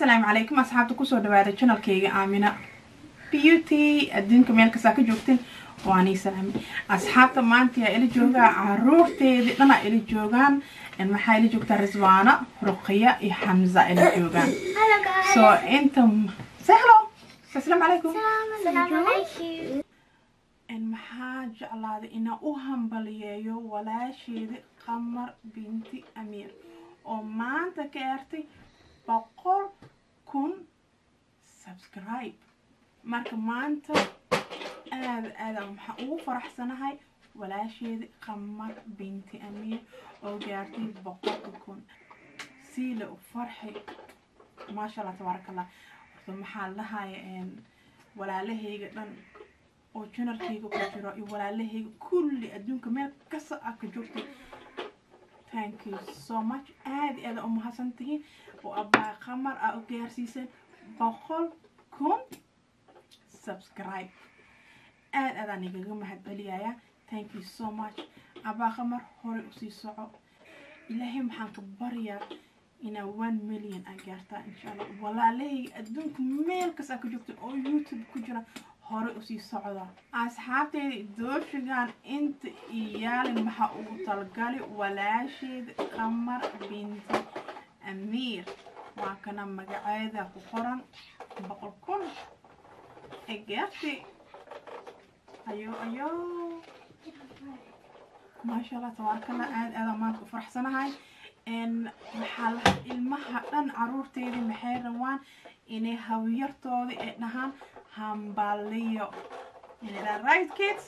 السلام عليكم أصحابتي كسر دوارة شنو الكي آمنة بيوتي أدينكم يالك ساكي جوكتين واني سلامي أصحابتي مانتي إلي جوغا عرورتي لأنا إلي جوغان المحا إلي جوكتا رزوانة رقية إي حمزة إلي جوغان سو انتم سهلو السلام عليكم السلام عليكم المحا جعلا دي إنا أوهم بليايو ولا شيدي قمر بنتي أمير ومانتا كارتي بقول كن سبسكرايب مارك مانتا آدم حقو فرح سنة هاي ولا شيء قمر بنت أمير أو جارتي بقول كن سيلة وفرحي ما شاء الله تبارك الله ثم حالها يعني ولا لهي قدن أو شنرتي كوجرائي ولا لهي كل أدنك ما كسأك جوتي thank you so much aad uma hasantihiin oo abaa qamar ah u gaarsiiseen 100,000 subscribe aad aniga mahadceliyaya thank you so much abaa qamar hore u sii soco ilaahay maxaan ka baryaa ina 1 million aan gaarta insha Allah walaalay adduunka meel kasta ku joogto oo youtube ku jira hore u sii socda asxaabtay dooshigan inta iyaalin waxa uu talgalay walaasheed qamar bint amiir waa kana magaceeda ku qoran 100,000 egeerti ayo ma sha Allah tabaarkalla aad ma ku farxsanahay إن محل المها أن عروتي محيروان إني هويرتودي إنها همباليو. Is that right, kids?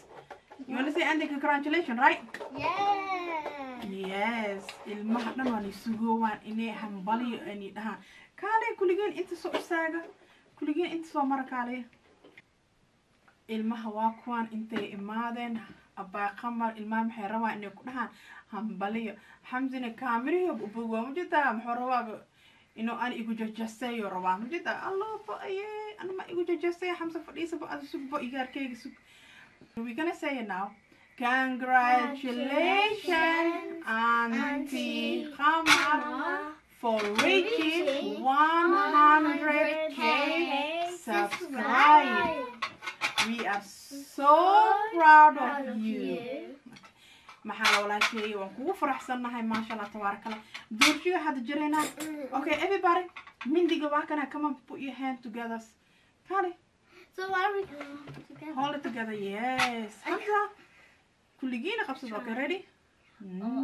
You want to say Andy congratulations, right? Yeah. Yes. المها أن واني سجوان إني همباليو إني نها. كالي كلجين أنت سو ساجا كلجين أنت سو مركالي. المها واقوان أنت إمادن. أبا قمر المام حيروان إني كلها. همباليو حمزنا كامري وبوجو مجدا محروق إنه أنا يجوز جسّي ورواه مجدا الله فأيه أنا ما يجوز جسّي حمزة فريسة بقى سوق بقى يجار كي سوق we gonna say it now congratulations Auntie Qamar for reaching 100K subscribe we are so proud of you محاولة ولا شيء وانكو فرحسنا هاي ما شاء الله تبارك الله دورشيو هاد جرينا okay everybody من دي جواكنا come on put your hand together كاري so are we together hold it together yes حمزة كلجينا قبصة okay ready oh my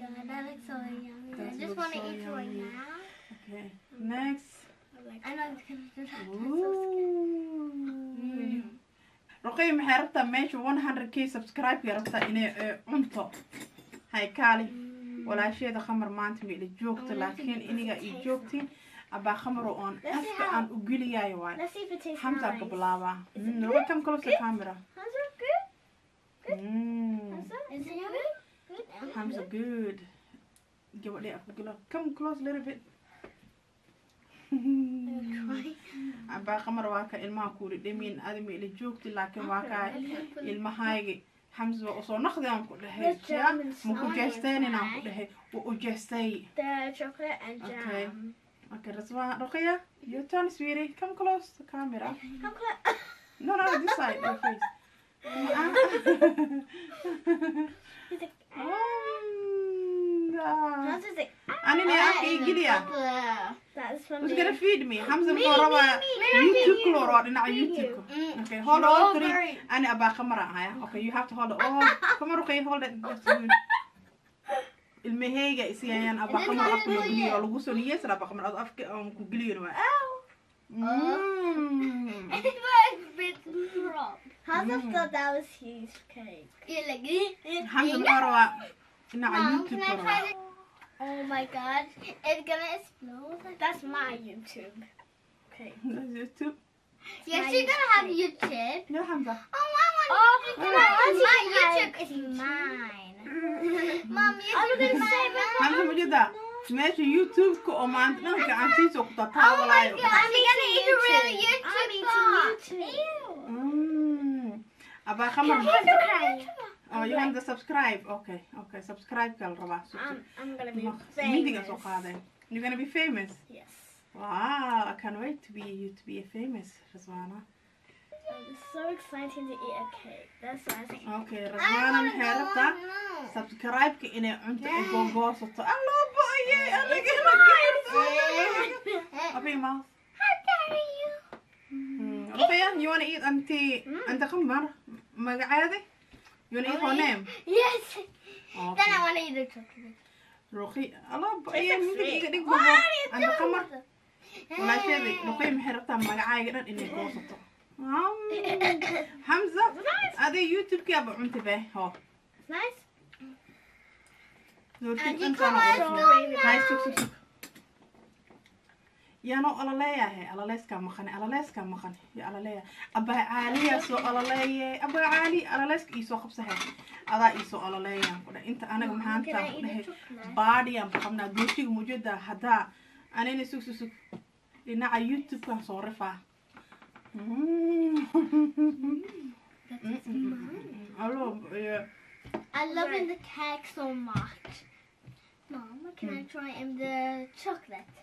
god that looks so yummy I just want to eat right now okay next I'm not gonna do that I'm so scared رقي محرطة ماشي 100K سبسكرايب يا ربطة إني عنطة هاي كالي ولا شيء ده خمر ما أنت ميلي جوكتي لكن إني جاي جوكتي أبا خمره أن أفك أن أقولي يا يوان حمزة قبلاوة ربع كم كلوس الكاميرا حمزة good جيبوا لي أقوله كم كلوس little bit أبا قمر واقع الماكوري دمين أدمي اللي جوكتي لكن واقع المهاجي حمزة وأصول نخذ عن كل هاي مكوجستين عن كل هاي وأجستي. شوكولات أنجام. أوكي رزوان رقية your turn sweetie come close the camera. Come close. No no this side your face. أنا نعرف كذي. Who's gonna feed me? Hamza Flora, you took Flora, and I you took. Okay, hold all three. And about camera, okay, you have to hold it all. Come on, okay, hold it. المهيجة إسيا أنا أبغى خمر أكل قليل أو لقوس وليه سر أبغى خمر أضاف قليل ما. It was a bit wrong. Hamza thought that was his cake. You like it? Hamza Flora, and I you took Flora. Oh my god, it's gonna explode. That's my YouTube. Okay. That's YouTube? Yes, you're gonna have YouTube. No, Hamza. Oh, my YouTube is mine. Mom, YouTube is mine. Hamza, what is that? Smash YouTube or man? No, I can't see so. Oh my god, I'm gonna eat a real YouTube. Abba, come on. Oh, you want to subscribe? Okay, subscribe, girl. I'm gonna be saying this. You're gonna be famous? Yes. Wow, I can't wait to be famous, Rizwana. I'm so excited to eat a cake. That's why I think. Okay, Rizwana حيرتها. Subscribe كي إني أنت أبغى صوت. الله بأيه أنا كده. أبي ماوس. How dare you? ربيان, you wanna eat أنت قمر مقعدة؟ You wanna eat or name? Yes. Then I wanna eat the chocolate. رقي الله بأيه ممكن يقدر. أنا قمر. ولا شيء رقي محيرتها مقعدة إني أبغى صوت. حمزة هذا يوتيوب كي أبغى انتبه هو. Nice. No, I think I'm يا نو على ليه على ليسك مخني على ليسك مخني يا على ليه أبا عالية سو على ليه أبا عالي على ليسك يسوى خبزه هذا يسوى على ليه ولا أنت أنا جمهان تاخده بعدي أم خمنا جوشي موجودة هذا أنا نسوق سوق لأن على يوتيوب كان صارفة I love the cake so much. Mama, can I try the chocolate?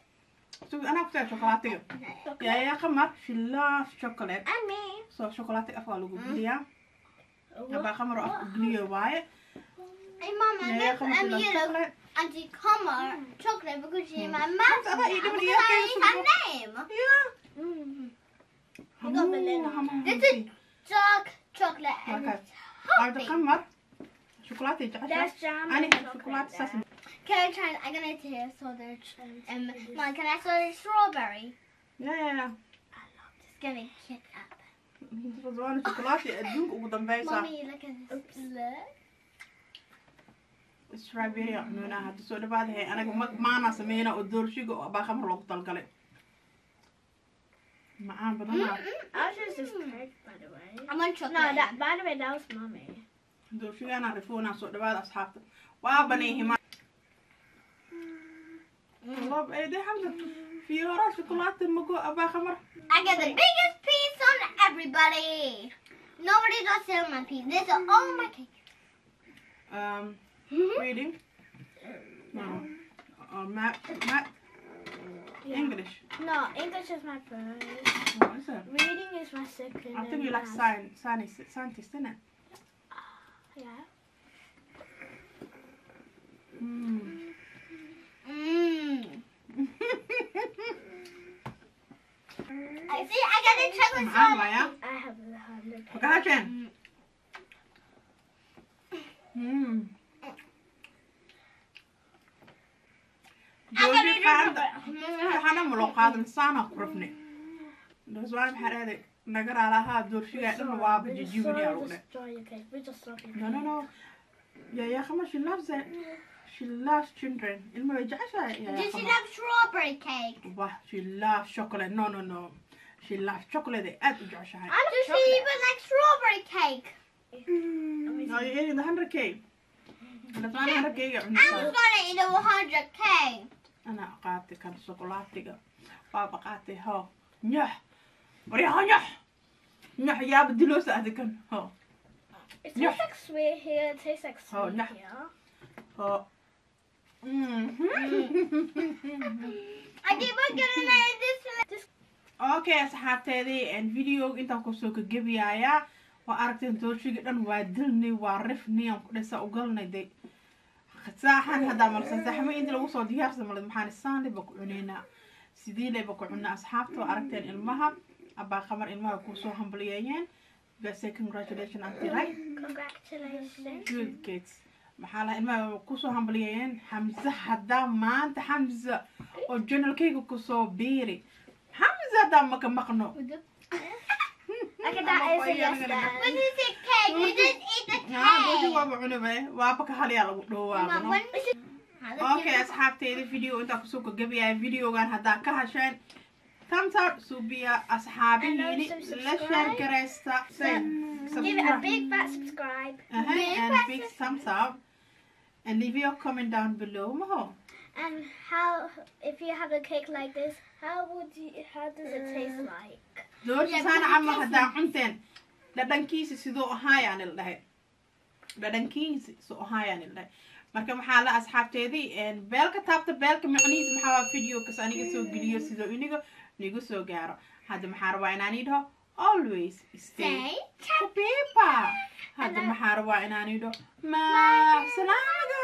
So أنا أختار شوكولاتة. يا قمر في الله في شوكولات. أمي. so شوكولاتة أفعله قبليها. أبغى قمر أقبليه واي. أي ماما. يا قمر في الله شوكولات. أنتي قمر شوكولات بقولي ما مات. أبغى إيدي بدي أكلم. يا. قبلنا. This is dark chocolate and it's healthy. قمر. شوكولاتة جاهزة. أنا أحب شوكولاتة ساسم. Can I try? I'm gonna taste sausage. Mom, can I try strawberry? Yeah. I love this. Gonna kick up. Rizwana, شوكولاتة أدوق وقدم بيسا. Mommy, look at this. Oops. Look. strawberry عمونا هتسوي بعدها. أنا ما ناسمينا ودور شيء وباخذ من رقط القلب. معانا بدنا. I just cake by the way. I want chocolate. No, that by the way that was mommy. دول شو أنا عرفونا صوت بعض أصحابته وابنيهما الله بأيدي حمزة في هراء شوكولاتة مقو أبا خمر I get the biggest piece on everybody nobody got sell my piece this is all my cake reading no math English no English is my first what is it reading is my second I think you like scientist isn't it Yeah. I see. I got a chocolate sauce. I have a hundred. Again. جوزي قاعد حنا ملاقات إنسان أقربني. الأسبوع بحرادي. نقرأ لها دور شيء لأنه واب جيجوني أرونا. No. يا خمر she loves it. She loves children. الموجة عشان يا خمر. Does she love strawberry cake? واه she loves chocolate. No. She loves chocolate. ده أدوج عشان. Does she even like strawberry cake? No, you eating the 100K. I'm gonna eat the 100K. أنا أقعدت كان شوكولاتة. بابا قعدت هو نح. وريها نح يا بالدلوسة هذا كان هو. It tastes like sweet here. It tastes like sweet here. Oh. I keep on getting like this. Okay, أصحابتي and video أنت كوسوك جبي يا وأردت أن توشي جدا وادلني وعرفني ولسه أقولني دي خساحن هذا مرسل زحمة أنت لو صار ديار زمر المحل الساندي بقولنا سيدي بقولنا أصحابتي وأردت أن المهم أبا خمر المهم كوسوك همبليين بس congratulations أنتي right congratulations good kids محلا إما كوسو همبليين حمزة هذا ما أنت حمزة والجنرال كيك وكوسو بيري حمزة ده ما كان مقنع أكيد عايز يسأل when you say cake you didn't eat the cake نعم بوجي وابو عنبه وابك حالي الله دوام أوكي أصحابتي هذا فيديو أنت كوسو كجبي فيديو عن هذا كهشان thumbs up subia ashabi yini la share gareysta give it a big fat subscribe and a big thumbs up and leave your comment down below Maho and how if you have a cake like this how does it taste like doorsan amma hada cunteen dadankiisa sidoo ahaayaan la dhahay marka maxaa la asxaabteedii een beelka taabta beelka macnihiisa maxaa waa video kaas aniga soo geliyo sidoo iniga soo gaaro hadda maxaa rabaa inaan idho always stay happy hada maxaa rabaa inaan idho ma salaamada